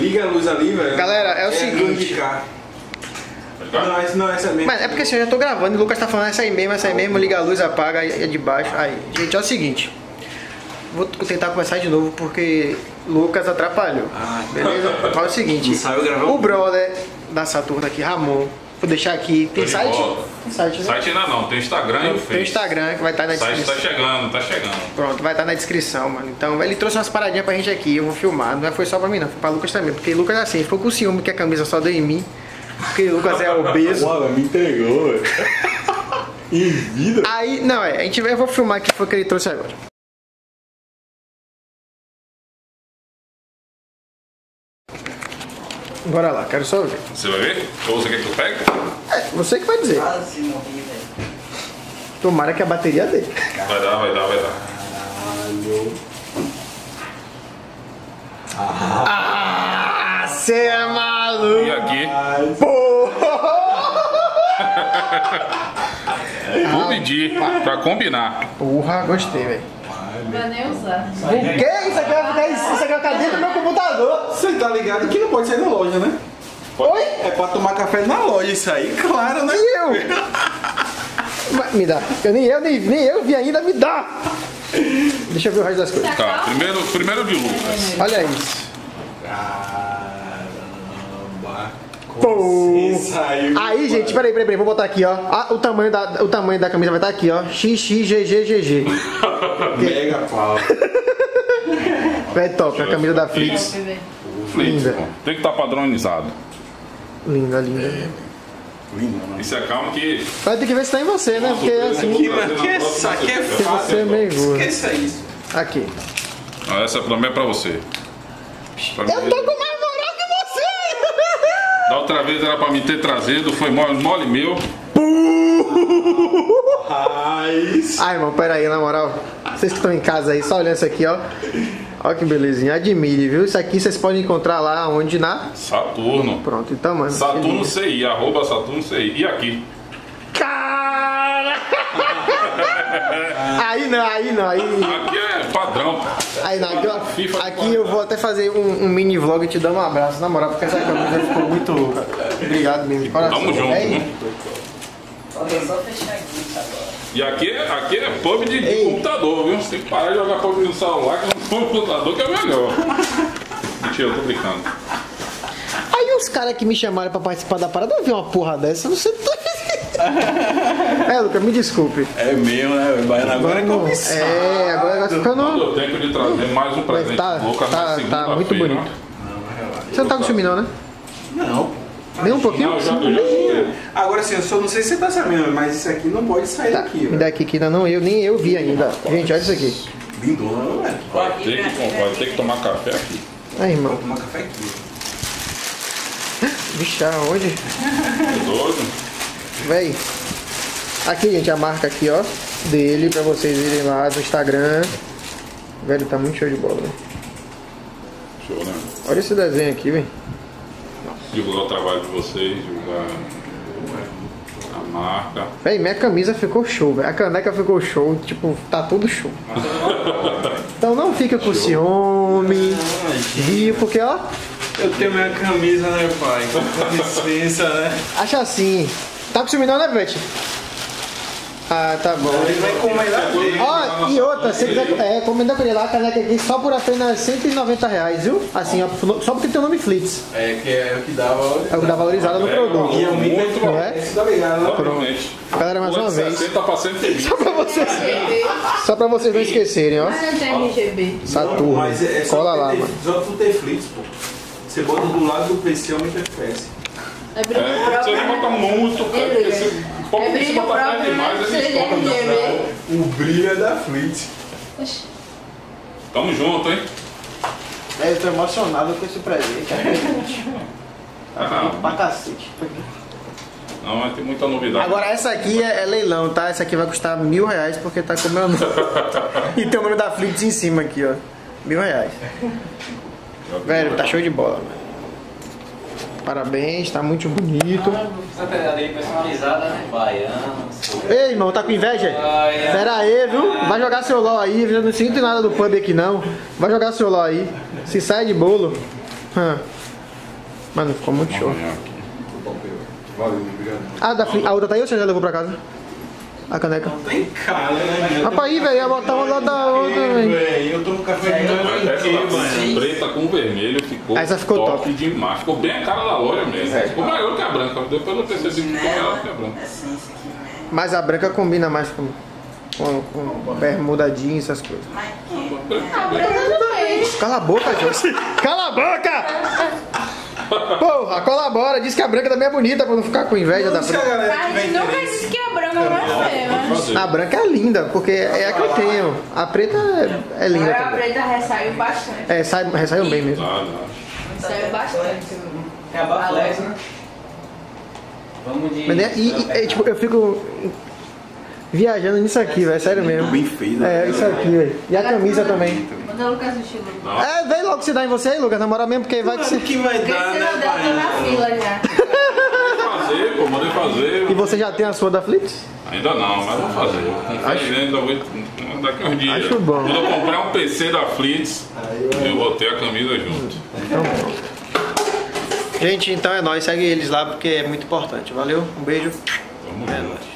Liga a luz ali, velho. Galera, é o seguinte. Não, essa mesmo. Mas é porque assim, eu já tô gravando e o Lucas tá falando essa aí mesmo, liga a luz, apaga, é de baixo. Aí, gente, é o seguinte. Vou tentar começar de novo porque Lucas atrapalhou. Beleza? Então é o seguinte. O brother da Saturn aqui, Ramon. Vou deixar aqui. Tem site? Tem site, né? Site ainda não, tem Instagram e o Face. Tem Instagram que vai estar na descrição. Site tá chegando. Pronto, vai estar na descrição, mano. Então ele trouxe umas paradinhas pra gente aqui, eu vou filmar. Não foi só pra mim não, foi pra Lucas também. Porque Lucas assim, ficou com ciúme que a camisa só deu em mim. Porque Lucas é obeso. Uau, me entregou, velho. Em vida. Aí, não, é, a gente vai, eu vou filmar aqui, foi o que ele trouxe agora. Bora lá, quero só ver. Você vai ver? Ou você quer que eu pegue? É, você que vai dizer. Quase morri, velho. Tomara que a bateria dele. Vai dar. Caralho. Ah, você é maluco. E aqui? Porra! Vou pedir pra combinar. Porra, gostei, velho. Não vai nem usar. O que? Isso aqui vai ficar dentro do meu computador. Você tá ligado que não pode sair na loja, né? Oi? É pra tomar café na loja isso aí, claro, né? E eu? Me dá. Eu nem vi ainda, me dá. Deixa eu ver o resto das coisas. Tá, primeiro de Lucas. Olha isso. Caramba. Saiu. Aí, gente, peraí, vou botar aqui, ó. Ah, o tamanho da camisa vai estar aqui, ó. XXGGGG. Mega pau. É top, a camisa da Flix. Linda. Tem que estar padronizado. Linda. Isso é calma que. Vai ter que ver se tá em você, né? Porque assim. Aqui é fácil. Esqueça isso. Aqui. Essa também é pra você. Eu tô com mais. Da outra vez era pra me ter trazido, foi mole meu. Ai, irmão, pera aí, na moral. Vocês que estão em casa aí, só olhando isso aqui, ó. Olha que belezinha, admire, viu? Isso aqui vocês podem encontrar lá onde? Na Saturno. Pronto, então, mano. Saturno CI, arroba Saturno CI. E aqui? Cara! Aí não. Aqui é padrão. Aí não, aqui eu vou até fazer um mini vlog e te dar um abraço, na moral, porque essa camisa ficou muito louca. Obrigado mesmo, de coração. Tamo junto, né? Só fechar aqui agora. E aqui é pub de computador, viu? Você tem que parar de jogar pub no celular, que no computador que é melhor. Mentira, eu tô brincando. Aí os caras que me chamaram pra participar da parada, eu vi uma porra dessa, eu não sei o que tá fazendo. É, Lucas, me desculpe. É meu, né? Baiano agora é começar. É, agora vai ficando. Não deu tempo de trazer mais um presente. Tá muito bonito. Você não tá com ciúme, não, né? Não. Nem um pouquinho? Não, já. Agora sim, eu só não sei se você tá sabendo, mas isso aqui não pode sair daqui. Me dá aqui que ainda não, nem eu vi ainda. Gente, olha isso aqui. Lindo, não é? Vai ter que tomar café aqui. Aí, irmão. Vou tomar café aqui. Vixe, aonde? Véi. Aqui, gente, a marca aqui, ó. Dele, pra vocês irem lá no Instagram. Velho, tá muito show de bola, velho. Show, né? Olha esse desenho aqui, velho. Divulgar o trabalho de vocês, divulgar a marca. Véi, minha camisa ficou show, véio. A caneca ficou show, tipo, tá tudo show. Então não fica com ciúme, rio, porque ó. Eu tenho minha camisa, né, pai? Com licença, né? Acha assim. Tá com ciúme não, né, Beth? Ah, tá bom. Ele vai encomendar com ele. Ó, e outra, se quiser encomendar com ele lá, a caneca aqui só por apenas R$190, viu? Assim, ó, só porque tem o nome Flix. É, que é o que dá valorizado. É o que dá valorizado no produto. E é muito bom. Pronto. Galera, mais uma vez. Só pra vocês não esquecerem, ó. Mas não tem RGB. Saturno. Cola lá, mano. Só tu tem Flix, pô. Você bota do lado do PC ou MTFS. É brilho próprio. Você bota muito, cara, porque você pouco se botar demais, o brilho é da Flix. Tamo junto, hein? É, eu tô emocionado com esse presente. Pra cacete. Não, mas tem muita novidade. Agora essa aqui é leilão, tá? Essa aqui vai custar R$1.000 porque tá com o meu nome. E tem o nome da Flix em cima aqui, ó. R$1.000. Velho, tá show de bola, mano. Parabéns, tá muito bonito. Essa pegadeira personalizada, né? Baiano. Ei, irmão, tá com inveja? Pera aí, viu? Vai jogar seu LOL aí, eu não sinto nada do pub aqui não. Vai jogar seu LOL aí. Se sai de bolo. Mano, ficou muito show. Valeu, obrigado. Ah, a outra tá aí ou você já levou pra casa? A caneca. Não tem cara, né? Rapaz, aí, velho, ia botar uma lá da outra, velho. Eu tomo café de manhã. Preta com vermelho ficou top demais. Ficou bem a cara da loja mesmo. Ficou maior que a branca. Depois eu percebi que ficou maior que a branca. Mas a branca combina mais com bermuda jeans, essas coisas. Cala a boca, Joyce. Cala a boca! Porra, colabora. Diz que a branca também é bonita pra não ficar com inveja da branca. A gente nunca disse que a branca é feia. A branca é linda, porque é a que eu tenho. A preta é linda também. A preta ressaiu bastante. É, ressaiu bem mesmo. Ressaiu bastante. É a Flix, né? Vamos de... Mas, né, tipo, eu fico... viajando nisso aqui, velho, sério mesmo. Bem feio, né? É, isso aqui, velho. E a camisa também. Manda o Lucas assistir. É, vem logo se dá em você aí, Lucas, namora mesmo, porque vai que se... que vai dar, né? Porque se não der, eu tô na fila já. Mandei fazer, pô, mandei fazer. E você já tem a sua da Flix? Ainda não, mas vou fazer. Ainda vou daqui uns dias. Acho bom. Quando eu comprar um PC da Flix, eu vou ter a camisa junto. Então, gente, então é nóis. Segue eles lá, porque é muito importante. Valeu, um beijo. Tamo junto.